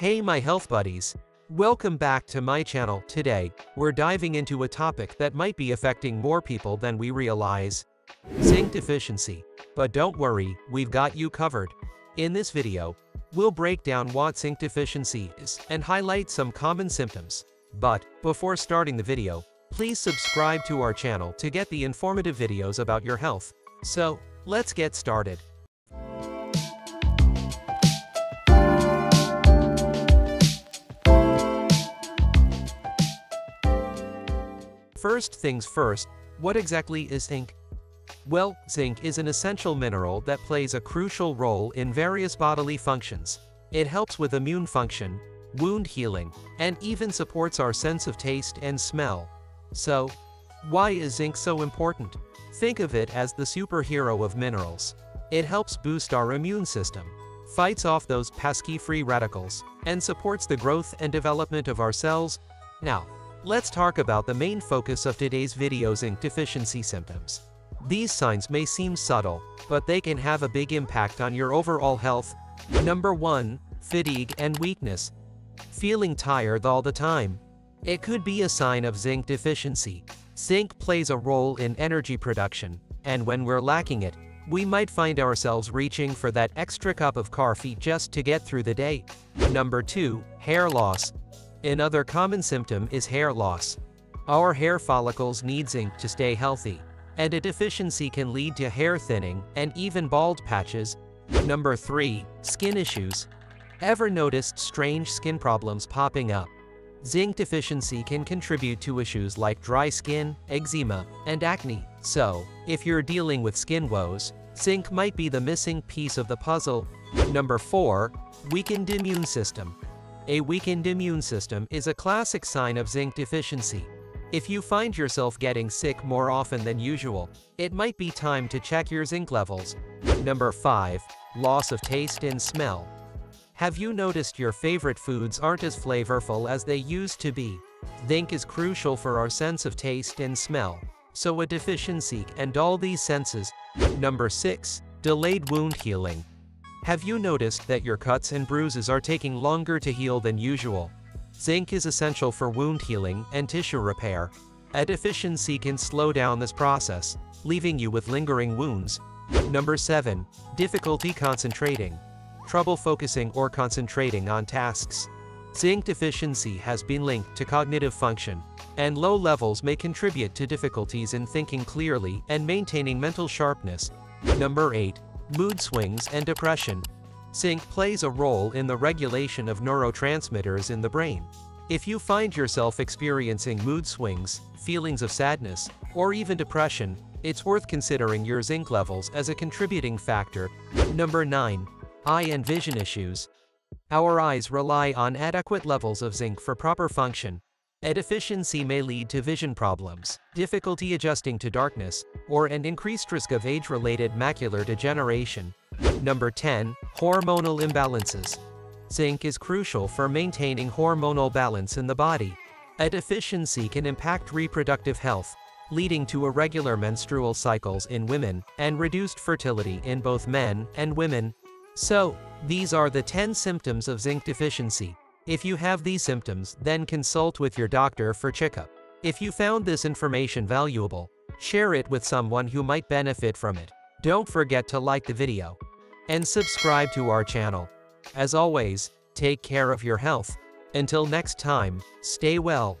Hey my health buddies, welcome back to my channel. Today, we're diving into a topic that might be affecting more people than we realize. Zinc deficiency. But don't worry, we've got you covered. In this video, we'll break down what zinc deficiency is and highlight some common symptoms. But, before starting the video, please subscribe to our channel to get the informative videos about your health. So, let's get started. First things first, what exactly is zinc? Well, zinc is an essential mineral that plays a crucial role in various bodily functions. It helps with immune function, wound healing, and even supports our sense of taste and smell. So, why is zinc so important? Think of it as the superhero of minerals. It helps boost our immune system, fights off those pesky free radicals, and supports the growth and development of our cells. Now, let's talk about the main focus of today's video: zinc deficiency symptoms. These signs may seem subtle, but they can have a big impact on your overall health. Number 1. Fatigue and weakness. Feeling tired all the time. It could be a sign of zinc deficiency. Zinc plays a role in energy production, and when we're lacking it, we might find ourselves reaching for that extra cup of coffee just to get through the day. Number 2. Hair loss. Another common symptom is hair loss. Our hair follicles need zinc to stay healthy, and a deficiency can lead to hair thinning and even bald patches. Number 3. Skin issues. Ever noticed strange skin problems popping up? Zinc deficiency can contribute to issues like dry skin, eczema, and acne. So, if you're dealing with skin woes, zinc might be the missing piece of the puzzle. Number 4. Weakened immune system. A weakened immune system is a classic sign of zinc deficiency. If you find yourself getting sick more often than usual, it might be time to check your zinc levels. Number 5. Loss of taste and smell. Have you noticed your favorite foods aren't as flavorful as they used to be? Zinc is crucial for our sense of taste and smell, so a deficiency can dull these senses. Number 6. Delayed wound healing. Have you noticed that your cuts and bruises are taking longer to heal than usual? Zinc is essential for wound healing and tissue repair. A deficiency can slow down this process, leaving you with lingering wounds. Number 7. Difficulty concentrating. Trouble focusing or concentrating on tasks. Zinc deficiency has been linked to cognitive function, and low levels may contribute to difficulties in thinking clearly and maintaining mental sharpness. Number 8. Mood swings and depression. Zinc plays a role in the regulation of neurotransmitters in the brain. If you find yourself experiencing mood swings, feelings of sadness, or even depression, it's worth considering your zinc levels as a contributing factor. Number 9. Eye and vision issues. Our eyes rely on adequate levels of zinc for proper function. A deficiency may lead to vision problems, difficulty adjusting to darkness, or an increased risk of age-related macular degeneration. Number 10. Hormonal imbalances. Zinc is crucial for maintaining hormonal balance in the body. A deficiency can impact reproductive health, leading to irregular menstrual cycles in women and reduced fertility in both men and women. So, these are the 10 symptoms of zinc deficiency. If you have these symptoms, then consult with your doctor for checkup. If you found this information valuable, share it with someone who might benefit from it. Don't forget to like the video and subscribe to our channel. As always, take care of your health. Until next time, stay well.